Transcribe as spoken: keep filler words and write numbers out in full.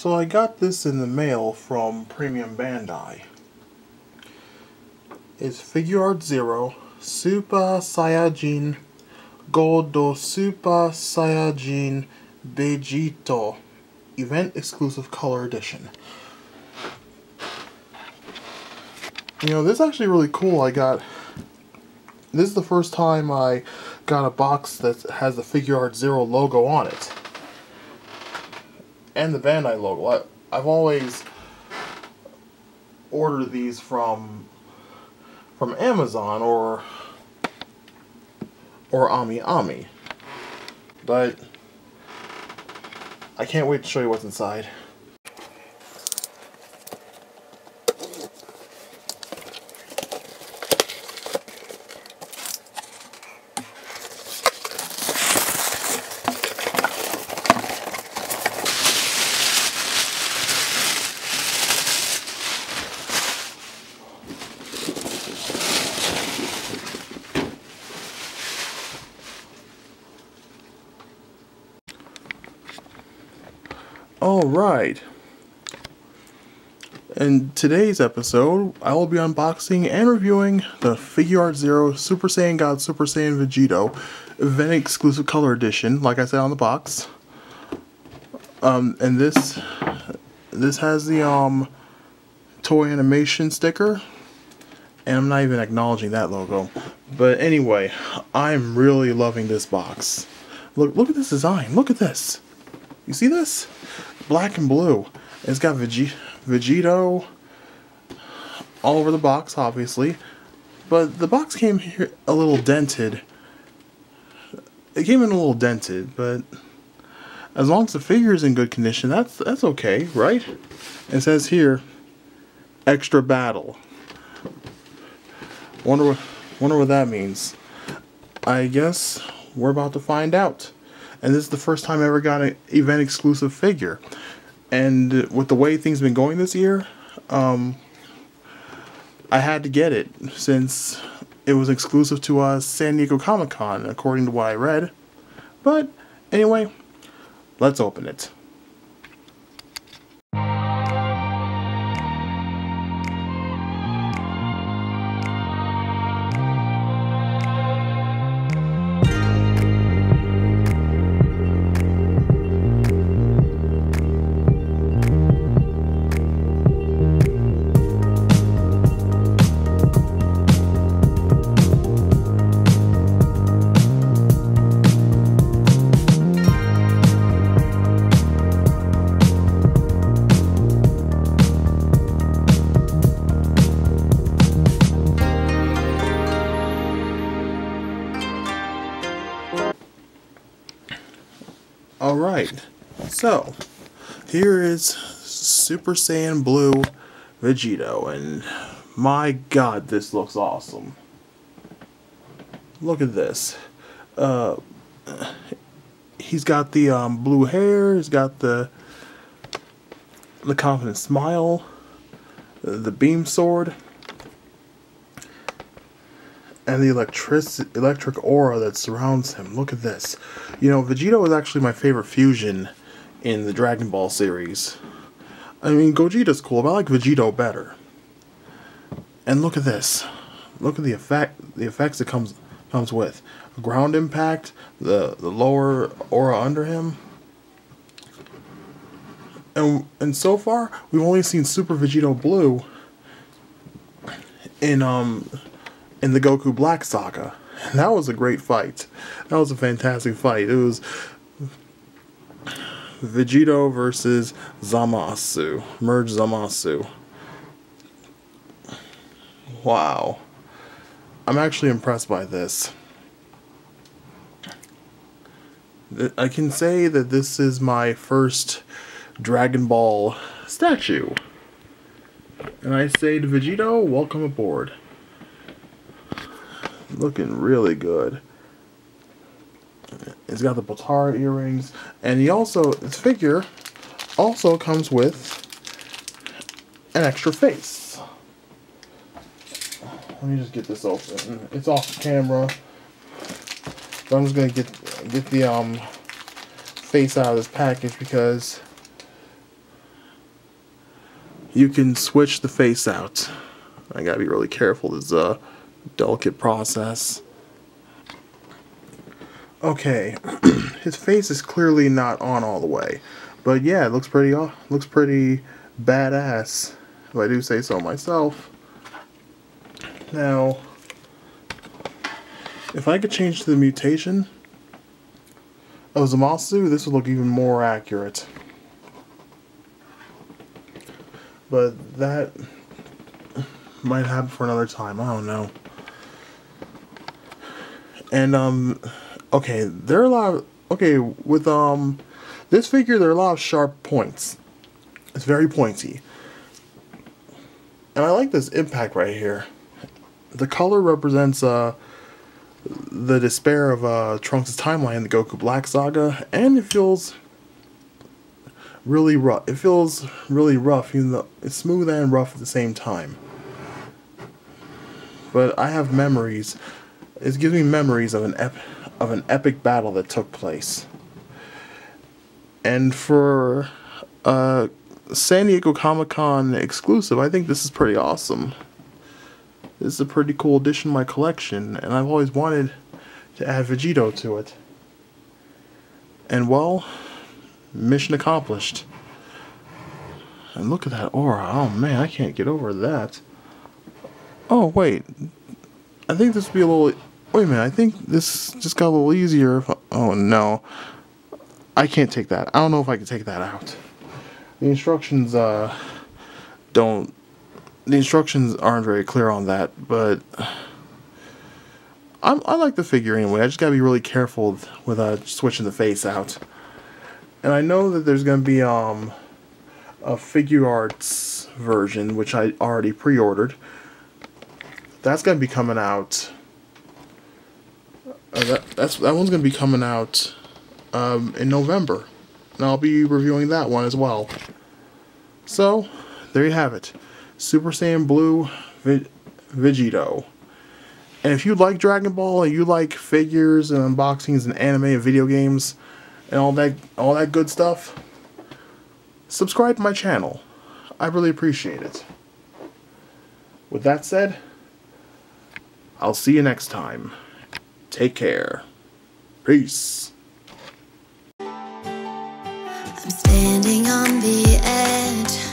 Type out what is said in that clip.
So I got this in the mail from Premium Bandai. It's Figuarts Zero, Super Saiyan God Super Saiyan Vegito, Event Exclusive Color Edition. You know, this is actually really cool. I got... This is the first time I got a box that has the Figuarts Zero logo on it. And the Bandai logo. I, I've always ordered these from from Amazon or or AmiAmi. But I can't wait to show you what's inside. Alright, in today's episode, I will be unboxing and reviewing the Figuarts Zero Super Saiyan God Super Saiyan Vegito Event Exclusive Color Edition, like I said on the box. Um, and this, this has the um, toy animation sticker, and I'm not even acknowledging that logo. But anyway, I'm really loving this box. Look, look at this design, look at this. You see this? Black and blue. It's got Vegito, Vegito all over the box, obviously. But the box came here a little dented. It came in a little dented, but as long as the figure is in good condition, that's that's okay, right? It says here, extra battle. Wonder what, wonder what that means. I guess we're about to find out. And this is the first time I ever got an event exclusive figure. And with the way things have been going this year, um, I had to get it since it was exclusive to uh, San Diego Comic-Con, according to what I read. But anyway, let's open it. Alright, so here is Super Saiyan Blue Vegito, and my god, this looks awesome. Look at this. Uh, he's got the um, blue hair, he's got the, the confident smile, the, the beam sword, and the electric electric aura that surrounds him. Look at this. You know, Vegito is actually my favorite fusion in the Dragon Ball series. I mean, Gogeta's cool, but I like Vegito better. And look at this. Look at the effect, the effects it comes comes with. Ground impact, the the lower aura under him. And and so far, we've only seen Super Vegito Blue in um in the Goku Black Saga. That was a great fight. That was a fantastic fight. It was Vegito versus Zamasu. Merged Zamasu. Wow. I'm actually impressed by this. I can say that this is my first Dragon Ball statue. And I say to Vegito, welcome aboard. Looking really good. It's got the Potara earrings, and he also, this figure also comes with an extra face. Let me just get this open. It's off camera, but I'm just gonna get get the um face out of this package because you can switch the face out. I gotta be really careful, this is a delicate process. Okay, his face is clearly not on all the way, but yeah, it looks pretty uh, looks pretty badass, if I do say so myself. Now, if I could change to the mutation of Zamasu, this would look even more accurate. But that might happen for another time, I don't know. And, um, okay, there are a lot of, okay, with, um, this figure, there are a lot of sharp points. It's very pointy. And I like this impact right here. The color represents, uh, the despair of, uh, Trunks' timeline in the Goku Black Saga, and it feels really rough. It feels really rough, even though it's smooth and rough at the same time. But I have memories. It gives me memories of an ep of an epic battle that took place. And for uh, San Diego Comic-Con exclusive, I think this is pretty awesome. This is a pretty cool addition to my collection, and I've always wanted to add Vegito to it. And well, mission accomplished. And look at that aura. Oh man, I can't get over that. Oh wait, I think this would be a little, wait a minute, I think this just got a little easier if I, oh no, I can't take that, I don't know if I can take that out. The instructions, uh, don't, the instructions aren't very clear on that, but I'm, I like the figure anyway. I just gotta be really careful with, uh, switching the face out. And I know that there's gonna be, um, a Figure Arts version, which I already pre-ordered. That's gonna be coming out. Uh, that that's that one's gonna be coming out um, in November, and I'll be reviewing that one as well. So there you have it, Super Saiyan Blue Vegito. And if you like Dragon Ball and you like figures and unboxings and anime and video games and all that all that good stuff, subscribe to my channel. I really appreciate it. With that said, I'll see you next time. Take care. Peace. I'm standing on the edge.